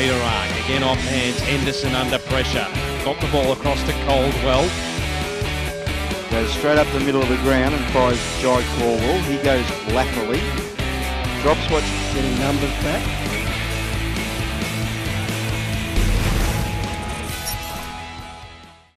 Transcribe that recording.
later on. Again off hands, Henderson under pressure. Got the ball across to Caldwell. Goes straight up the middle of the ground and tries Jye Caldwell. He goes laterally. Drops what, getting numbers back.